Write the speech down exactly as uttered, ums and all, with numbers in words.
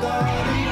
study.